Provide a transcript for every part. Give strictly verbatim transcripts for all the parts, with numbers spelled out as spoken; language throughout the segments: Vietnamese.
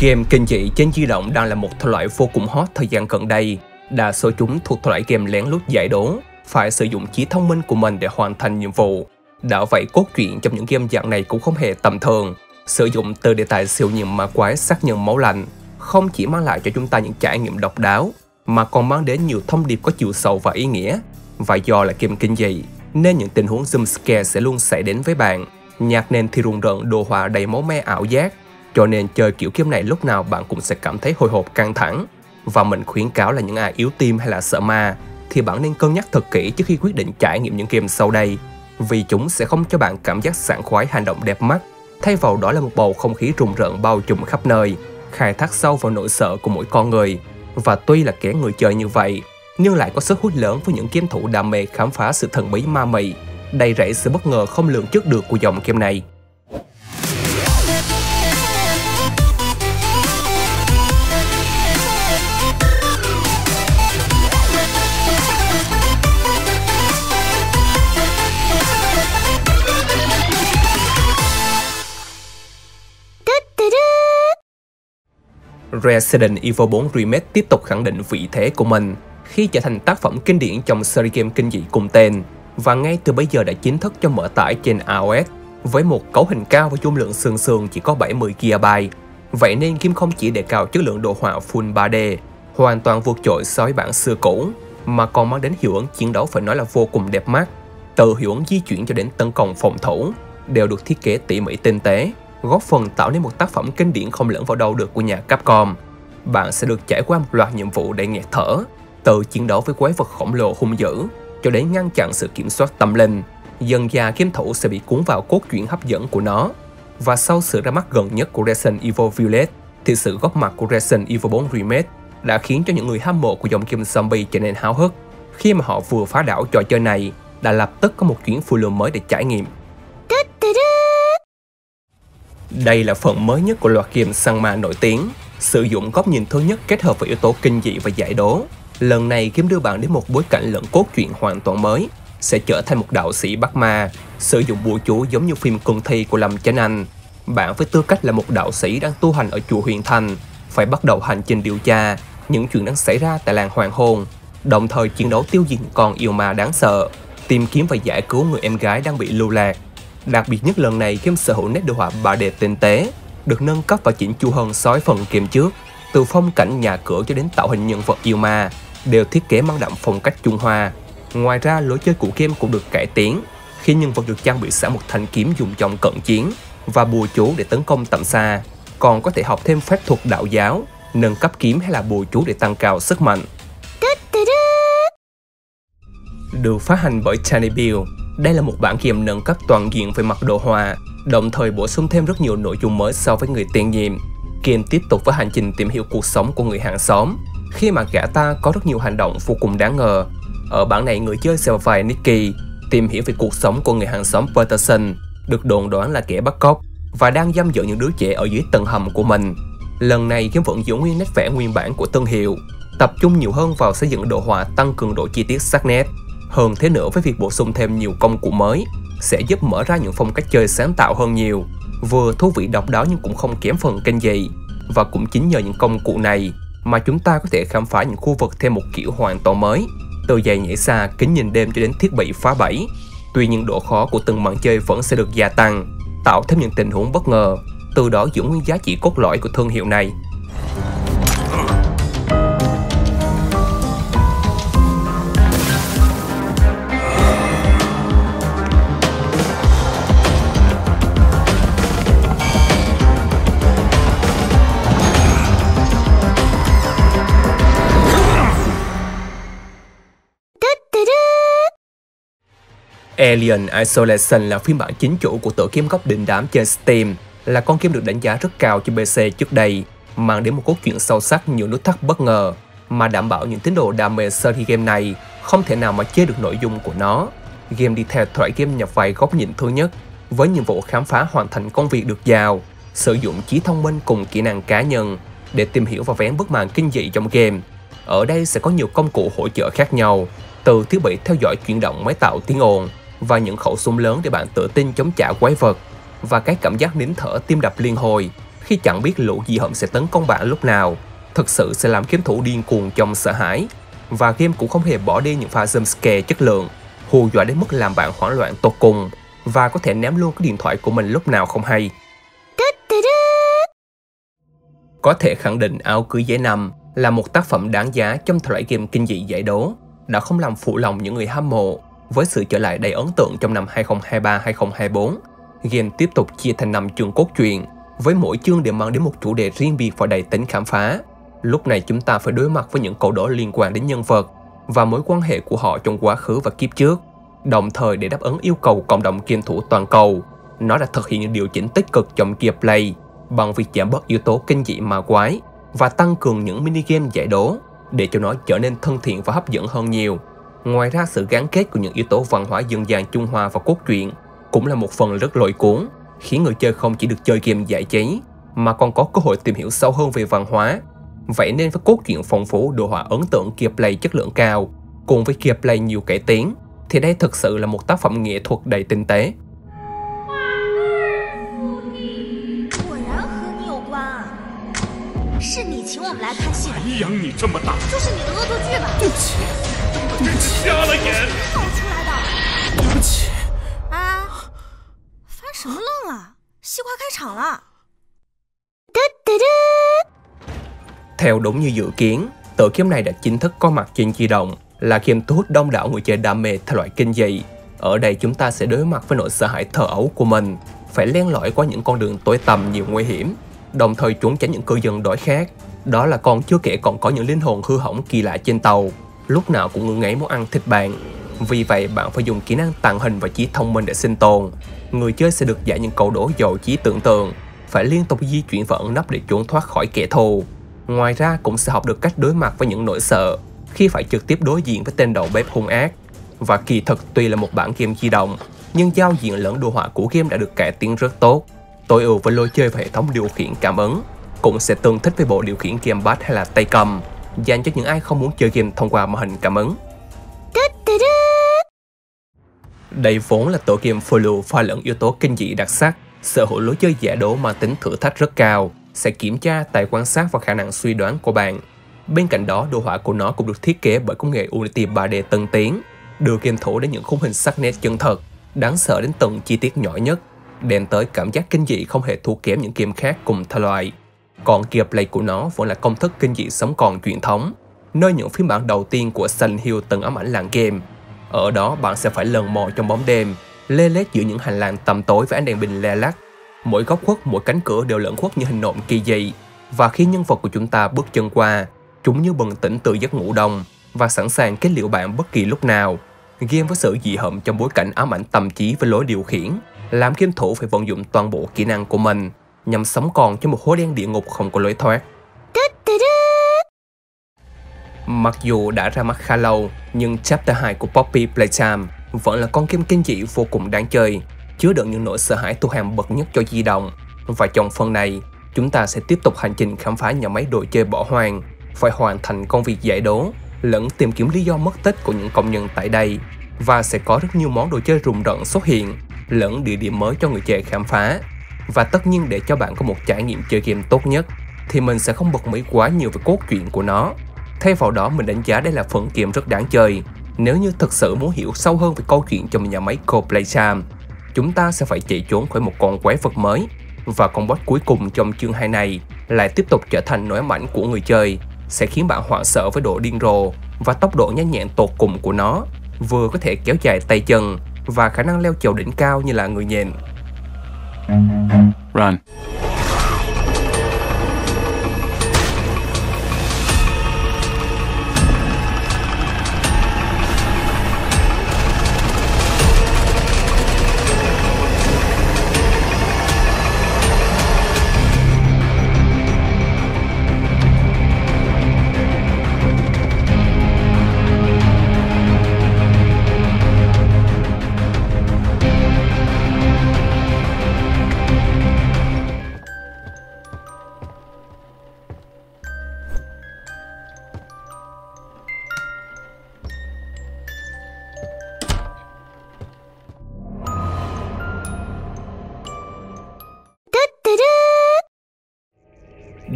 Game kinh dị trên di động đang là một loại vô cùng hot thời gian gần đây. Đa số chúng thuộc loại game lén lút giải đố, phải sử dụng trí thông minh của mình để hoàn thành nhiệm vụ. Đã vậy cốt truyện trong những game dạng này cũng không hề tầm thường, sử dụng từ đề tài siêu nhiên ma quái sát nhân máu lạnh, không chỉ mang lại cho chúng ta những trải nghiệm độc đáo, mà còn mang đến nhiều thông điệp có chiều sâu và ý nghĩa. Và do là game kinh dị, nên những tình huống jump scare sẽ luôn xảy đến với bạn. Nhạc nền thì rùng rợn, đồ họa đầy máu me ảo giác, cho nên chơi kiểu game này lúc nào bạn cũng sẽ cảm thấy hồi hộp căng thẳng. Và mình khuyến cáo là những ai yếu tim hay là sợ ma thì bạn nên cân nhắc thật kỹ trước khi quyết định trải nghiệm những game sau đây, vì chúng sẽ không cho bạn cảm giác sảng khoái hành động đẹp mắt. Thay vào đó là một bầu không khí rùng rợn bao trùm khắp nơi, khai thác sâu vào nỗi sợ của mỗi con người. Và tuy là kẻ người chơi như vậy, nhưng lại có sức hút lớn với những game thủ đam mê khám phá sự thần bí ma mị, đầy rẫy sự bất ngờ không lường trước được của dòng game này. Resident Evil bốn Remake tiếp tục khẳng định vị thế của mình khi trở thành tác phẩm kinh điển trong series game kinh dị cùng tên, và ngay từ bây giờ đã chính thức cho mở tải trên iOS với một cấu hình cao và dung lượng sương sương chỉ có bảy mươi gi ga bai. Vậy nên game không chỉ đề cao chất lượng đồ họa Full ba D, hoàn toàn vượt trội so với bản xưa cũ, mà còn mang đến hiệu ứng chiến đấu phải nói là vô cùng đẹp mắt. Từ hiệu ứng di chuyển cho đến tấn công phòng thủ đều được thiết kế tỉ mỉ tinh tế, góp phần tạo nên một tác phẩm kinh điển không lẫn vào đâu được của nhà Capcom. Bạn sẽ được trải qua một loạt nhiệm vụ đầy nghẹt thở, từ chiến đấu với quái vật khổng lồ hung dữ cho đến ngăn chặn sự kiểm soát tâm linh. Dần dà game thủ sẽ bị cuốn vào cốt truyện hấp dẫn của nó. Và sau sự ra mắt gần nhất của Resident Evil Village thì sự góp mặt của Resident Evil bốn Remake đã khiến cho những người hâm mộ của dòng game zombie trở nên háo hức, khi mà họ vừa phá đảo trò chơi này đã lập tức có một chuyến phiêu lưu mới để trải nghiệm. Đây là phần mới nhất của loạt game săn ma nổi tiếng, sử dụng góc nhìn thứ nhất kết hợp với yếu tố kinh dị và giải đố. Lần này game đưa bạn đến một bối cảnh lẫn cốt truyện hoàn toàn mới, sẽ trở thành một đạo sĩ bắt ma, sử dụng bùa chú giống như phim Cương Thi của Lâm Chấn Anh. Bạn với tư cách là một đạo sĩ đang tu hành ở chùa Huyền Thành, phải bắt đầu hành trình điều tra những chuyện đang xảy ra tại làng Hoàng Hôn, đồng thời chiến đấu tiêu diệt con yêu ma đáng sợ, tìm kiếm và giải cứu người em gái đang bị lưu lạc. Đặc biệt nhất lần này, game sở hữu nét đồ họa ba D tinh tế, được nâng cấp và chỉnh chu hơn so với phần game trước. Từ phong cảnh nhà cửa cho đến tạo hình nhân vật yêu ma đều thiết kế mang đậm phong cách Trung Hoa. Ngoài ra, lối chơi của game cũng được cải tiến, khi nhân vật được trang bị sẵn một thanh kiếm dùng trong cận chiến và bùa chú để tấn công tầm xa, còn có thể học thêm phép thuật đạo giáo, nâng cấp kiếm hay là bùa chú để tăng cao sức mạnh. Được phát hành bởi Chani Bill, đây là một bản game nâng cấp toàn diện về mặt đồ họa, đồng thời bổ sung thêm rất nhiều nội dung mới so với người tiền nhiệm. Game tiếp tục với hành trình tìm hiểu cuộc sống của người hàng xóm, khi mà gã ta có rất nhiều hành động vô cùng đáng ngờ. Ở bản này, người chơi sẽ vào vai Nikki, tìm hiểu về cuộc sống của người hàng xóm Patterson, được đồn đoán là kẻ bắt cóc và đang giam giữ những đứa trẻ ở dưới tầng hầm của mình. Lần này, game vẫn giữ nguyên nét vẽ nguyên bản của thương hiệu, tập trung nhiều hơn vào xây dựng đồ họa, tăng cường độ chi tiết sắc nét. Hơn thế nữa, với việc bổ sung thêm nhiều công cụ mới sẽ giúp mở ra những phong cách chơi sáng tạo hơn nhiều, vừa thú vị độc đáo nhưng cũng không kém phần kinh dị. Và cũng chính nhờ những công cụ này mà chúng ta có thể khám phá những khu vực theo một kiểu hoàn toàn mới, từ giày nhảy xa, kính nhìn đêm cho đến thiết bị phá bẫy. Tuy nhiên, độ khó của từng màn chơi vẫn sẽ được gia tăng, tạo thêm những tình huống bất ngờ, từ đó giữ nguyên giá trị cốt lõi của thương hiệu này. Alien: Isolation là phiên bản chính chủ của tựa game gốc đình đám trên Steam, là con game được đánh giá rất cao trên pê xê trước đây, mang đến một cốt truyện sâu sắc, nhiều nút thắt bất ngờ mà đảm bảo những tín đồ đam mê series game này không thể nào mà chê được nội dung của nó. Game đi theo thoại game nhập vai góc nhìn thứ nhất, với nhiệm vụ khám phá hoàn thành công việc được giao, sử dụng trí thông minh cùng kỹ năng cá nhân để tìm hiểu và vén bức màn kinh dị trong game. Ở đây sẽ có nhiều công cụ hỗ trợ khác nhau, từ thiết bị theo dõi chuyển động, máy tạo tiếng ồn và những khẩu súng lớn để bạn tự tin chống trả quái vật, và cái cảm giác nín thở tim đập liên hồi khi chẳng biết lũ dị hận sẽ tấn công bạn lúc nào, thực sự sẽ làm kiếm thủ điên cuồng trong sợ hãi. Và game cũng không hề bỏ đi những pha jumpscare chất lượng, hù dọa đến mức làm bạn hoảng loạn tột cùng và có thể ném luôn cái điện thoại của mình lúc nào không hay. Có thể khẳng định Áo Cưới Giấy Năm là một tác phẩm đáng giá trong thể loại game kinh dị giải đố, đã không làm phụ lòng những người hâm mộ với sự trở lại đầy ấn tượng trong năm hai không hai ba hai không hai bốn. Game tiếp tục chia thành năm chương cốt truyện, với mỗi chương đều mang đến một chủ đề riêng biệt và đầy tính khám phá. Lúc này chúng ta phải đối mặt với những câu đố liên quan đến nhân vật và mối quan hệ của họ trong quá khứ và kiếp trước. Đồng thời, để đáp ứng yêu cầu cộng đồng game thủ toàn cầu, nó đã thực hiện những điều chỉnh tích cực trong gameplay bằng việc giảm bớt yếu tố kinh dị ma quái và tăng cường những minigame giải đố để cho nó trở nên thân thiện và hấp dẫn hơn nhiều. Ngoài ra, sự gắn kết của những yếu tố văn hóa dân gian Trung Hoa và cốt truyện cũng là một phần rất lôi cuốn, khiến người chơi không chỉ được chơi game giải trí mà còn có cơ hội tìm hiểu sâu hơn về văn hóa. Vậy nên với cốt truyện phong phú, đồ họa ấn tượng, gameplay chất lượng cao cùng với gameplay nhiều cải tiến, thì đây thực sự là một tác phẩm nghệ thuật đầy tinh tế. Theo đúng như dự kiến, tựa game này đã chính thức có mặt trên di động, là game thu hút đông đảo người chơi đam mê thể loại kinh dị. Ở đây chúng ta sẽ đối mặt với nỗi sợ hãi thờ ấu của mình, phải len lỏi qua những con đường tối tăm nhiều nguy hiểm, đồng thời trốn tránh những cư dân đói khát. Đó là còn chưa kể còn có những linh hồn hư hỏng kỳ lạ trên tàu, lúc nào cũng ngưng ngáy muốn ăn thịt bạn. Vì vậy bạn phải dùng kỹ năng tàng hình và trí thông minh để sinh tồn. Người chơi sẽ được giải những câu đố giàu trí tưởng tượng, phải liên tục di chuyển và ẩn nấp để trốn thoát khỏi kẻ thù. Ngoài ra cũng sẽ học được cách đối mặt với những nỗi sợ khi phải trực tiếp đối diện với tên đầu bếp hung ác. Và kỳ thực tuy là một bản game di động, nhưng giao diện lẫn đồ họa của game đã được cải tiến rất tốt, tối ưu với lối chơi và hệ thống điều khiển cảm ứng, cũng sẽ tương thích với bộ điều khiển gamepad hay là tay cầm, dành cho những ai không muốn chơi game thông qua màn hình cảm ứng. Đây vốn là tựa game phiêu lưu pha lẫn yếu tố kinh dị đặc sắc, sở hữu lối chơi giả đố mang tính thử thách rất cao, sẽ kiểm tra tài quan sát và khả năng suy đoán của bạn. Bên cạnh đó, đồ họa của nó cũng được thiết kế bởi công nghệ Unity ba D tân tiến, đưa game thủ đến những khung hình sắc nét chân thật, đáng sợ đến từng chi tiết nhỏ nhất, đem tới cảm giác kinh dị không hề thua kém những game khác cùng thể loại. Còn gameplay của nó vẫn là công thức kinh dị sống còn truyền thống, nơi những phiên bản đầu tiên của Silent Hill từng ám ảnh làng game. Ở đó, bạn sẽ phải lần mò trong bóng đêm, lê lết giữa những hành lang tăm tối với ánh đèn bình le lắc. Mỗi góc khuất, mỗi cánh cửa đều lẫn khuất những hình nộm kỳ dị, và khi nhân vật của chúng ta bước chân qua, chúng như bừng tỉnh từ giấc ngủ đông và sẵn sàng kết liễu bạn bất kỳ lúc nào. Game với sự dị hợm trong bối cảnh ám ảnh tâm trí với lối điều khiển, làm game thủ phải vận dụng toàn bộ kỹ năng của mình nhằm sống còn trong một hố đen địa ngục không có lối thoát. Mặc dù đã ra mắt khá lâu, nhưng Chapter hai của Poppy Playtime vẫn là con game kinh dị vô cùng đáng chơi, chứa đựng những nỗi sợ hãi thuộc hàng bậc nhất cho di động. Và trong phần này, chúng ta sẽ tiếp tục hành trình khám phá nhà máy đồ chơi bỏ hoang, phải hoàn thành công việc giải đố lẫn tìm kiếm lý do mất tích của những công nhân tại đây, và sẽ có rất nhiều món đồ chơi rùng rợn xuất hiện lẫn địa điểm mới cho người chơi khám phá. Và tất nhiên, để cho bạn có một trải nghiệm chơi game tốt nhất thì mình sẽ không bật mí quá nhiều về cốt truyện của nó. Thay vào đó, mình đánh giá đây là phần game rất đáng chơi. Nếu như thực sự muốn hiểu sâu hơn về câu chuyện trong nhà máy Poppy Playtime, chúng ta sẽ phải chạy trốn khỏi một con quái vật mới, và con boss cuối cùng trong chương hai này lại tiếp tục trở thành nỗi ám ảnh của người chơi, sẽ khiến bạn hoảng sợ với độ điên rồ và tốc độ nhanh nhẹn tột cùng của nó, vừa có thể kéo dài tay chân và khả năng leo chèo đỉnh cao như là người nhện. Run.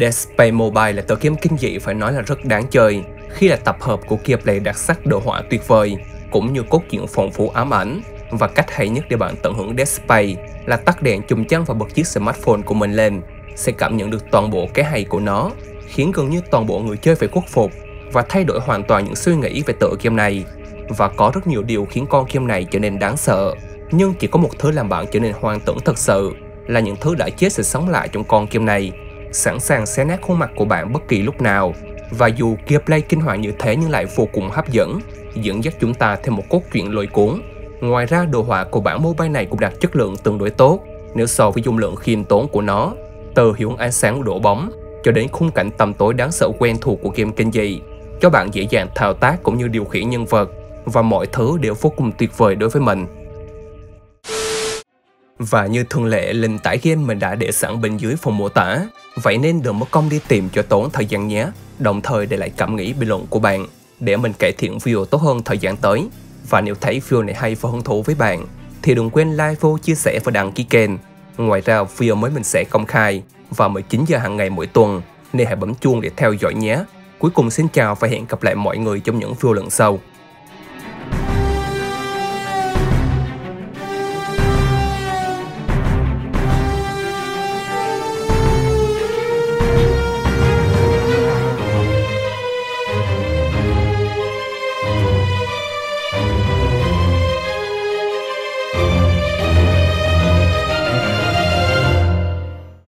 Dead Space Mobile là tựa game kinh dị phải nói là rất đáng chơi, khi là tập hợp của gameplay đặc sắc, đồ họa tuyệt vời, cũng như cốt truyện phong phú ám ảnh. Và cách hay nhất để bạn tận hưởng Dead Space là tắt đèn chùm chăn và bật chiếc smartphone của mình lên, sẽ cảm nhận được toàn bộ cái hay của nó, khiến gần như toàn bộ người chơi phải khuất phục và thay đổi hoàn toàn những suy nghĩ về tựa game này. Và có rất nhiều điều khiến con game này trở nên đáng sợ, nhưng chỉ có một thứ làm bạn trở nên hoang tưởng thật sự, là những thứ đã chết sẽ sống lại trong con game này, sẵn sàng xé nát khuôn mặt của bạn bất kỳ lúc nào. Và dù gameplay kinh hoàng như thế nhưng lại vô cùng hấp dẫn, dẫn dắt chúng ta thêm một cốt truyện lôi cuốn. Ngoài ra, đồ họa của bản mobile này cũng đạt chất lượng tương đối tốt nếu so với dung lượng khiêm tốn của nó, từ hiệu ứng ánh sáng đổ bóng cho đến khung cảnh tầm tối đáng sợ quen thuộc của game kinh dị, cho bạn dễ dàng thao tác cũng như điều khiển nhân vật, và mọi thứ đều vô cùng tuyệt vời đối với mình. Và như thường lệ, link tải game mình đã để sẵn bên dưới phần mô tả, vậy nên đừng mất công đi tìm cho tốn thời gian nhé. Đồng thời để lại cảm nghĩ bình luận của bạn để mình cải thiện video tốt hơn thời gian tới. Và nếu thấy video này hay và hứng thú với bạn thì đừng quên like, vô, chia sẻ và đăng ký kênh. Ngoài ra, video mới mình sẽ công khai vào mười chín giờ hàng ngày mỗi tuần, nên hãy bấm chuông để theo dõi nhé. Cuối cùng xin chào và hẹn gặp lại mọi người trong những video lần sau.